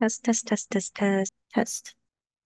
Test.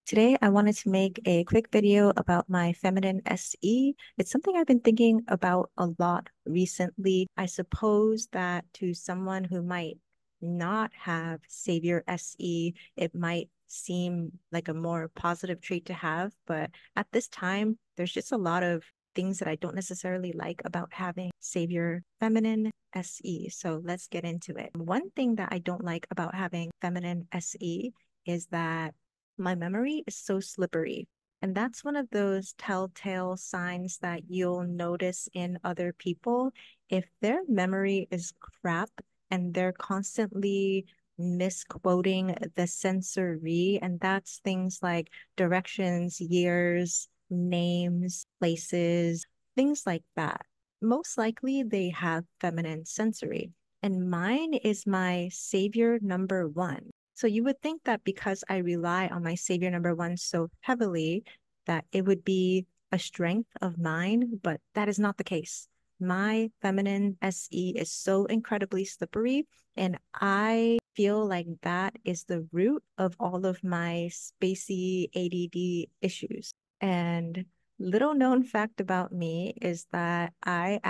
Today, I wanted to make a quick video about my feminine SE. It's something I've been thinking about a lot recently. I suppose that to someone who might not have Savior SE, it might seem like a more positive trait to have. But at this time, there's just a lot of things that I don't necessarily like about having Savior feminine SE. So let's get into it. One thing that I don't like about having feminine SE is that my memory is so slippery. And that's one of those telltale signs that you'll notice in other people. If their memory is crap and they're constantly misquoting the sensory, and that's things like directions, years, names, places, things like that. Most likely they have feminine sensory. And mine is my savior number one. So you would think that because I rely on my savior number one so heavily, that it would be a strength of mine, but that is not the case. My feminine SE is so incredibly slippery, and I feel like that is the root of all of my spacey ADD issues. And little known fact about me is that I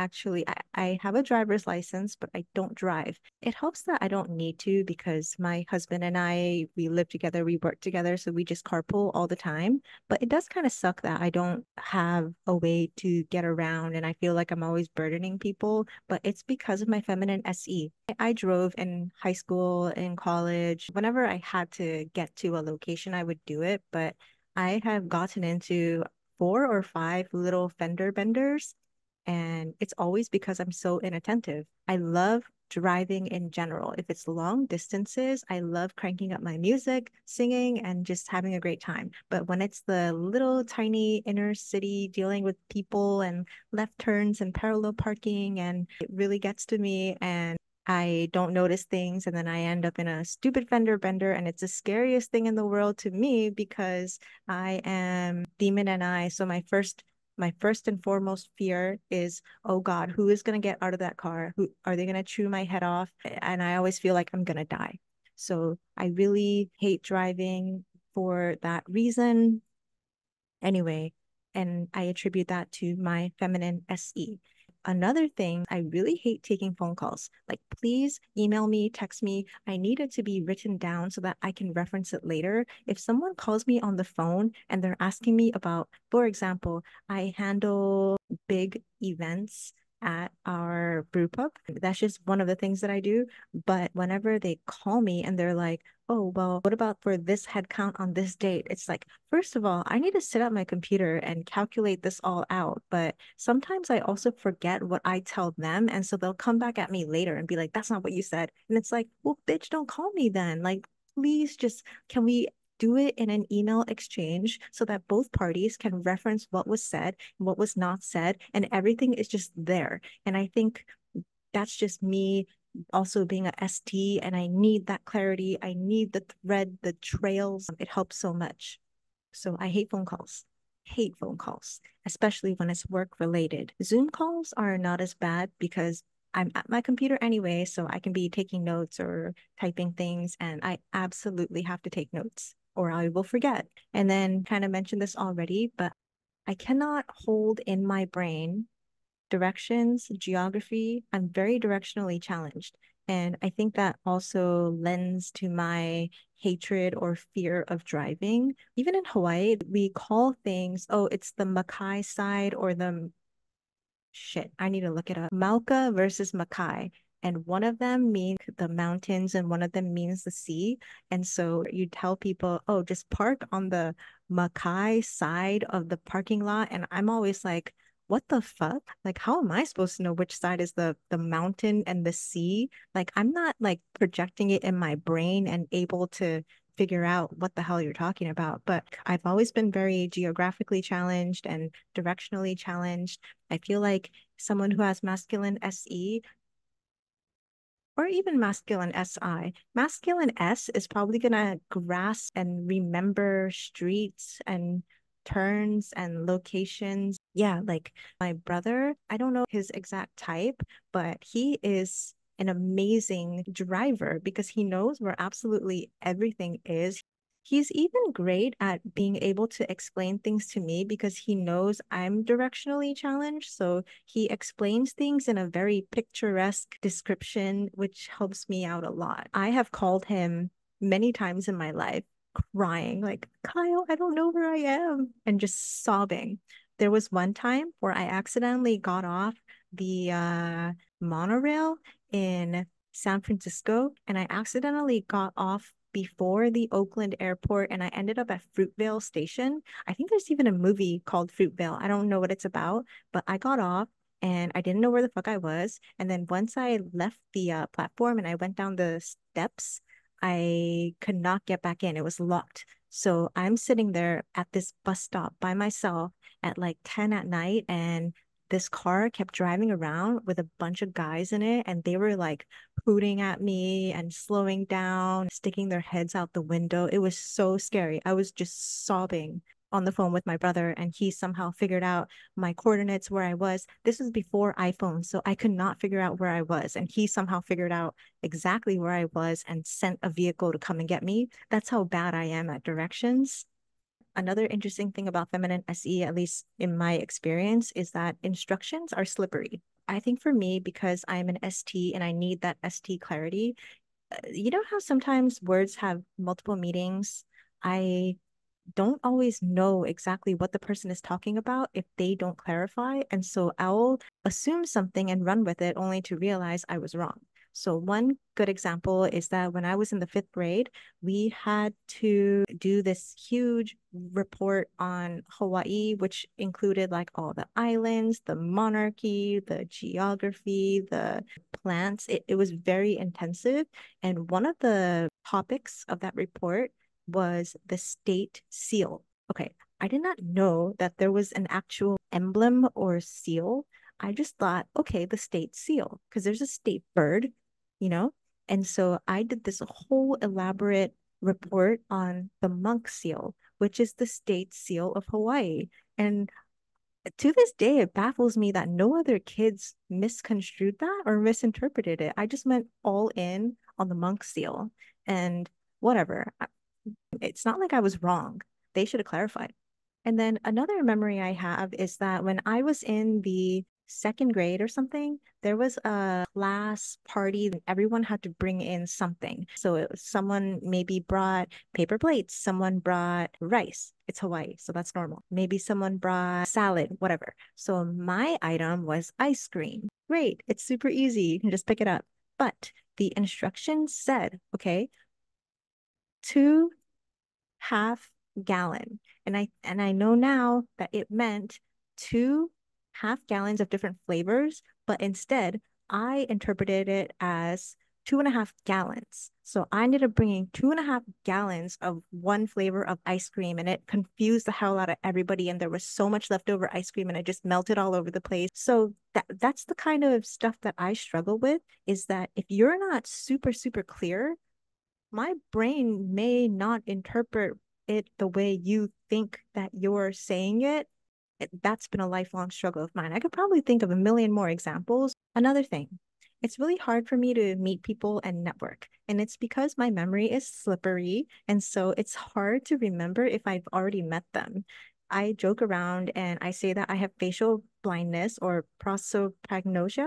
have a driver's license, but I don't drive. It helps that I don't need to because my husband and I, we live together, we work together, so we just carpool all the time. But it does kind of suck that I don't have a way to get around and I feel like I'm always burdening people, but it's because of my feminine SE. I drove in high school, in college. Whenever I had to get to a location, I would do it, but I have gotten into 4 or 5 little fender benders, and it's always because I'm so inattentive. I love driving in general. If it's long distances, I love cranking up my music, singing, and just having a great time. But when it's the little tiny inner city dealing with people and left turns and parallel parking, and it really gets to me, and I don't notice things, and then I end up in a stupid fender bender, and it's the scariest thing in the world to me because I am demon NI. So my first and foremost fear is, oh God, who is going to get out of that car? Who are they going to chew my head off? And I always feel like I'm going to die. So I really hate driving for that reason. Anyway, and I attribute that to my feminine SE. Another thing, I really hate taking phone calls. Like, please email me, text me. I need it to be written down so that I can reference it later. If someone calls me on the phone and they're asking me about, for example, I handle big events at our brew pub. That's just one of the things that I do. But whenever they call me and they're like, oh, well, what about for this headcount on this date? It's like, first of all, I need to sit at my computer and calculate this all out. But sometimes I also forget what I tell them. And so they'll come back at me later and be like, that's not what you said. And it's like, well, bitch, don't call me then. Like, please just, can we do it in an email exchange so that both parties can reference what was said and what was not said, and everything is just there. And I think that's just me also being a ST, and I need that clarity. I need the thread, the trails. It helps so much. So I hate phone calls. Hate phone calls, especially when it's work related. Zoom calls are not as bad because I'm at my computer anyway, so I can be taking notes or typing things, and I absolutely have to take notes or I will forget. And then kind of mentioned this already, but I cannot hold in my brain directions, geography. I'm very directionally challenged. And I think that also lends to my hatred or fear of driving. Even in Hawaii, we call things, oh, it's the makai side or the, shit, I need to look it up. Mauka versus makai. And one of them means the mountains and one of them means the sea. And so you tell people, oh, just park on the makai side of the parking lot. And I'm always like, what the fuck? Like, how am I supposed to know which side is the mountain and the sea? Like, I'm not like projecting it in my brain and able to figure out what the hell you're talking about. But I've always been very geographically challenged and directionally challenged. I feel like someone who has masculine SE, or even masculine SI. Masculine S is probably going to grasp and remember streets and turns and locations. Yeah, like my brother, I don't know his exact type, but he is an amazing driver because he knows where absolutely everything is. He's even great at being able to explain things to me because he knows I'm directionally challenged. So he explains things in a very picturesque description, which helps me out a lot. I have called him many times in my life crying like, Kyle, I don't know where I am, and just sobbing. There was one time where I accidentally got off the monorail in San Francisco, and I accidentally got off before the Oakland airport, and I ended up at Fruitvale station. I think there's even a movie called Fruitvale. I don't know what it's about, but I got off and I didn't know where the fuck I was. And then once I left the platform and I went down the steps, I could not get back in. It was locked. So I'm sitting there at this bus stop by myself at like 10 at night, and this car kept driving around with a bunch of guys in it, and they were like hooting at me and slowing down, sticking their heads out the window. It was so scary. I was just sobbing on the phone with my brother, and he somehow figured out my coordinates, where I was. This was before iPhone, so I could not figure out where I was, and he somehow figured out exactly where I was and sent a vehicle to come and get me. That's how bad I am at directions. Another interesting thing about Feminine SE, at least in my experience, is that instructions are slippery. I think for me, because I'm an ST and I need that ST clarity, you know how sometimes words have multiple meanings? I don't always know exactly what the person is talking about if they don't clarify. And so I'll assume something and run with it only to realize I was wrong. So one good example is that when I was in the 5th grade, we had to do this huge report on Hawaii, which included like all the islands, the monarchy, the geography, the plants. It was very intensive. And one of the topics of that report was the state seal. Okay, I did not know that there was an actual emblem or seal. I just thought, okay, the state seal, because there's a state bird, you know? And so I did this whole elaborate report on the monk seal, which is the state seal of Hawaii. And to this day, it baffles me that no other kids misconstrued that or misinterpreted it. I just went all in on the monk seal and whatever. It's not like I was wrong. They should have clarified. And then another memory I have is that when I was in the 2nd grade or something, there was a class party and everyone had to bring in something. So it was, someone maybe brought paper plates, someone brought rice. It's Hawaii, so that's normal. Maybe someone brought salad, whatever. So my item was ice cream. Great, it's super easy. You can just pick it up. But the instructions said, okay, 2 half gallons. And I know now that it meant 2 half gallons of different flavors, but instead I interpreted it as 2.5 gallons. So I ended up bringing 2.5 gallons of one flavor of ice cream, and it confused the hell out of everybody. And there was so much leftover ice cream, and it just melted all over the place. So that's the kind of stuff that I struggle with, is that if you're not super, super clear, my brain may not interpret it the way you think that you're saying it. That's been a lifelong struggle of mine. I could probably think of a million more examples. Another thing, it's really hard for me to meet people and network. And it's because my memory is slippery. And so it's hard to remember if I've already met them. I joke around and I say that I have facial blindness or prosopagnosia,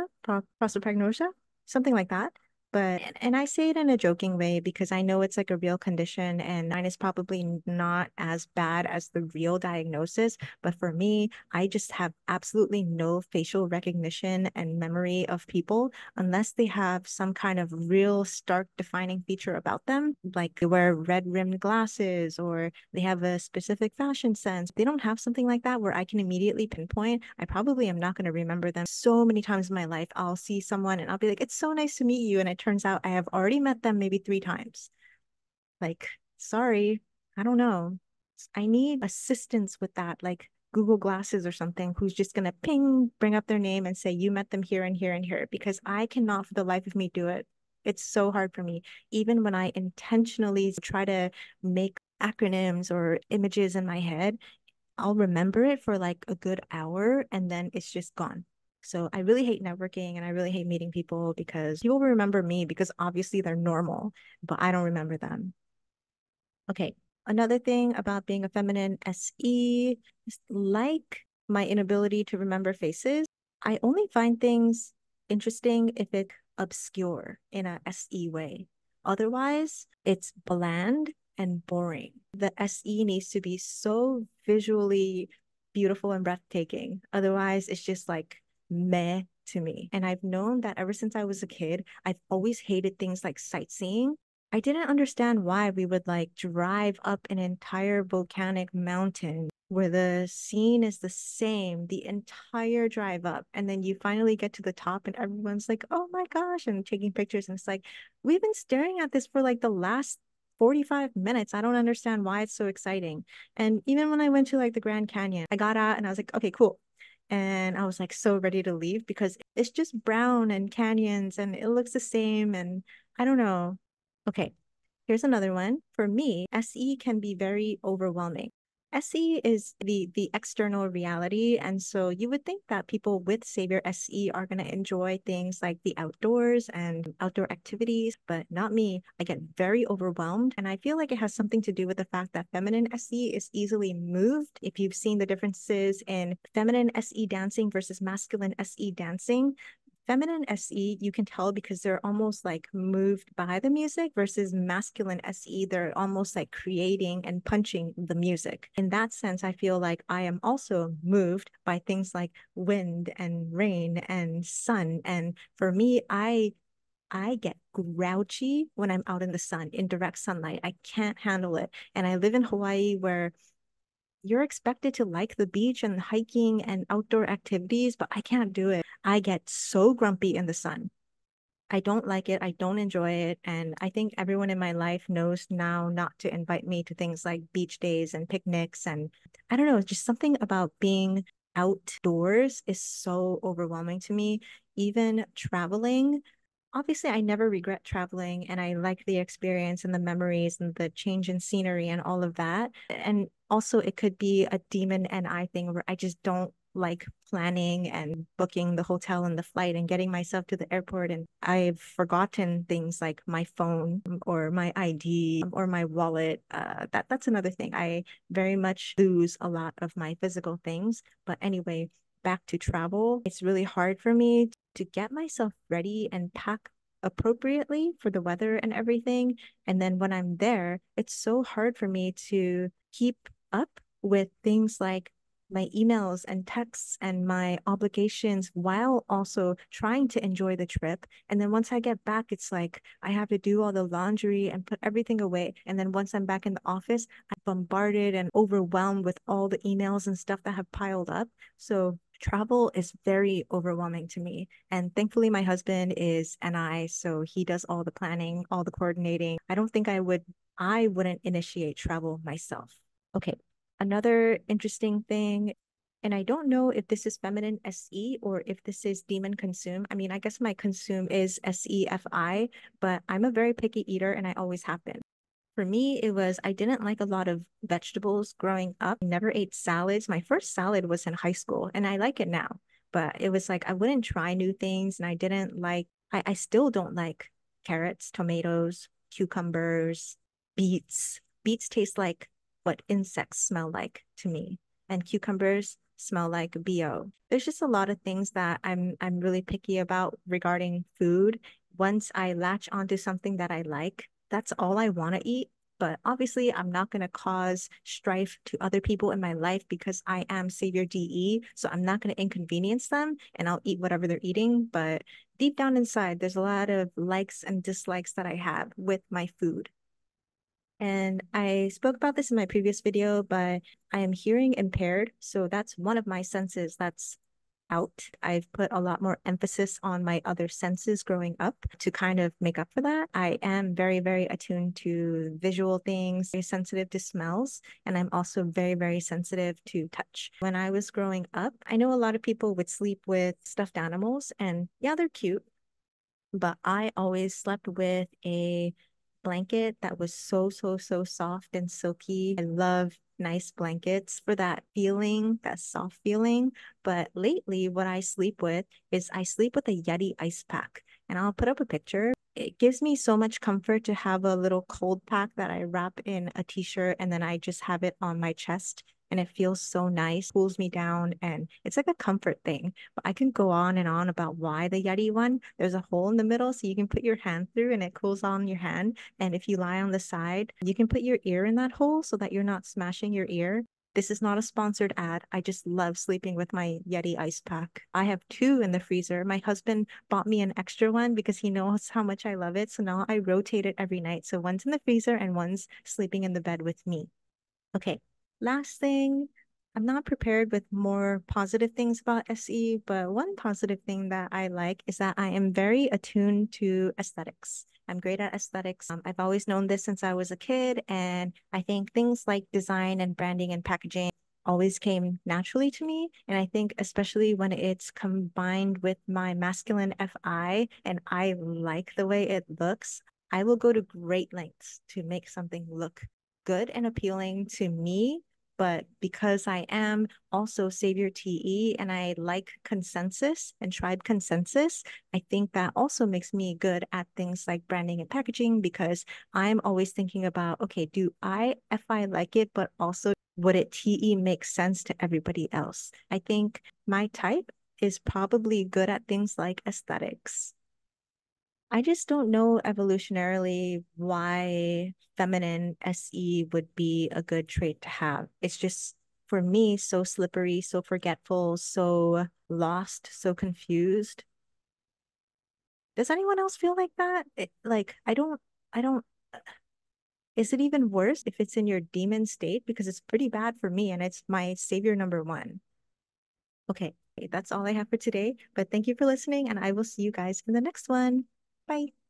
something like that. And I say it in a joking way because I know it's like a real condition, and mine is probably not as bad as the real diagnosis. But for me, I just have absolutely no facial recognition and memory of people unless they have some kind of real stark defining feature about them. Like they wear red-rimmed glasses or they have a specific fashion sense. They don't have something like that where I can immediately pinpoint. I probably am not going to remember them. So many times in my life, I'll see someone and I'll be like, it's so nice to meet you. And it turns out I have already met them maybe 3 times. Like, sorry, I don't know. I need assistance with that, like Google Glasses or something, who's just going to ping, bring up their name and say, you met them here and here and here, because I cannot for the life of me do it. It's so hard for me. Even when I intentionally try to make acronyms or images in my head, I'll remember it for like a good hour and then it's just gone. So I really hate networking and I really hate meeting people because people remember me because obviously they're normal, but I don't remember them. Okay. Another thing about being a feminine SE is like my inability to remember faces. I only find things interesting if it's obscure in a SE way. Otherwise, it's bland and boring. The SE needs to be so visually beautiful and breathtaking. Otherwise, it's just like meh to me. And I've known that ever since I was a kid, I've always hated things like sightseeing. I didn't understand why we would like drive up an entire volcanic mountain where the scene is the same the entire drive up. And then you finally get to the top and everyone's like, oh my gosh, and taking pictures. And it's like, we've been staring at this for like the last 45 minutes. I don't understand why it's so exciting. And even when I went to like the Grand Canyon, I got out and I was like, okay, cool. And I was like so ready to leave because it's just brown and canyons and it looks the same. And I don't know. Okay, here's another one. For me, SE can be very overwhelming. SE is the external reality. And so you would think that people with Savior SE are going to enjoy things like the outdoors and outdoor activities, but not me. I get very overwhelmed. And I feel like it has something to do with the fact that feminine SE is easily moved. If you've seen the differences in feminine SE dancing versus masculine SE dancing, feminine SE, you can tell because they're almost like moved by the music versus masculine SE, they're almost like creating and punching the music. In that sense, I feel like I am also moved by things like wind and rain and sun. And for me, I get grouchy when I'm out in the sun, in direct sunlight. I can't handle it. And I live in Hawaii where you're expected to like the beach and hiking and outdoor activities, but I can't do it. I get so grumpy in the sun. I don't like it. I don't enjoy it. And I think everyone in my life knows now not to invite me to things like beach days and picnics. And I don't know, just something about being outdoors is so overwhelming to me. Even traveling. Obviously, I never regret traveling and I like the experience and the memories and the change in scenery and all of that. And also it could be a demon NI thing where I just don't like planning and booking the hotel and the flight and getting myself to the airport. And I've forgotten things like my phone or my ID or my wallet. That's another thing. I very much lose a lot of my physical things. But anyway, back to travel. It's really hard for me to get myself ready and pack appropriately for the weather and everything. And then when I'm there, it's so hard for me to keep up with things like my emails and texts and my obligations while also trying to enjoy the trip. And then once I get back, it's like I have to do all the laundry and put everything away. And then once I'm back in the office, I'm bombarded and overwhelmed with all the emails and stuff that have piled up. So travel is very overwhelming to me. And thankfully, my husband is NI, so he does all the planning, all the coordinating. I don't think I wouldn't initiate travel myself. Okay. Another interesting thing, and I don't know if this is feminine SE or if this is demon consume. I mean, I guess my consume is SEFI, but I'm a very picky eater and I always have been. For me, it was I didn't like a lot of vegetables growing up. I never ate salads. My first salad was in high school and I like it now, but it was like I wouldn't try new things and I didn't like, I still don't like carrots, tomatoes, cucumbers, beets. Beets taste like what insects smell like to me, and cucumbers smell like BO. There's just a lot of things that I'm really picky about regarding food. Once I latch onto something that I like, that's all I want to eat. But obviously, I'm not going to cause strife to other people in my life because I am Savior DE, so I'm not going to inconvenience them, and I'll eat whatever they're eating. But deep down inside, there's a lot of likes and dislikes that I have with my food. And I spoke about this in my previous video, but I am hearing impaired. So that's one of my senses that's out. I've put a lot more emphasis on my other senses growing up to kind of make up for that. I am very, very attuned to visual things, very sensitive to smells, and I'm also very, very sensitive to touch. When I was growing up, I know a lot of people would sleep with stuffed animals, and yeah, they're cute, but I always slept with a blanket that was so soft and silky. I love nice blankets for that feeling, that soft feeling. But lately what I sleep with is I sleep with a Yeti ice pack, and I'll put up a picture. It gives me so much comfort to have a little cold pack that I wrap in a t-shirt, and then I just have it on my chest, and it feels so nice, cools me down, and it's like a comfort thing. But I can go on and on about why the Yeti one. There's a hole in the middle, so you can put your hand through and it cools on your hand. And if you lie on the side, you can put your ear in that hole so that you're not smashing your ear. This is not a sponsored ad. I just love sleeping with my Yeti ice pack. I have 2 in the freezer. My husband bought me an extra one because he knows how much I love it. So now I rotate it every night. So one's in the freezer and one's sleeping in the bed with me. Okay, last thing. I'm not prepared with more positive things about SE, but one positive thing that I like is that I am very attuned to aesthetics. I'm great at aesthetics. I've always known this since I was a kid, and I think things like design and branding and packaging always came naturally to me. And I think especially when it's combined with my masculine FI, and I like the way it looks, I will go to great lengths to make something look good and appealing to me. But because I am also Savior TE and I like consensus and tribe consensus, I think that also makes me good at things like branding and packaging, because I'm always thinking about, okay, do I FI like it, but also would it TE make sense to everybody else? I think my type is probably good at things like aesthetics. I just don't know evolutionarily why feminine SE would be a good trait to have. It's just, for me, so slippery, so forgetful, so lost, so confused. Does anyone else feel like that? Is it even worse if it's in your demon state? Because it's pretty bad for me, and it's my savior number 1. Okay, that's all I have for today, but thank you for listening, and I will see you guys in the next one. Bye.